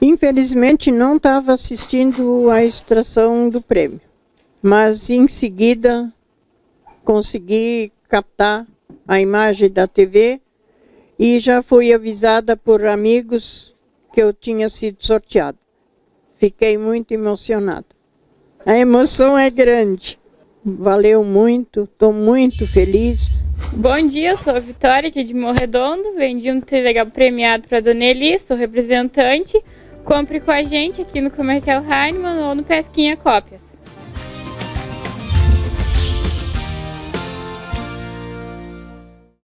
Infelizmente não estava assistindo à extração do prêmio, mas em seguida consegui captar a imagem da TV e já fui avisada por amigos que eu tinha sido sorteada. Fiquei muito emocionada. A emoção é grande. Valeu muito, estou muito feliz. Bom dia, sou a Vitória, aqui de Morredondo. Vendi um legal premiado para a Dona Eli, sou representante. Compre com a gente aqui no Comercial Raiman ou no Pesquinha Cópias.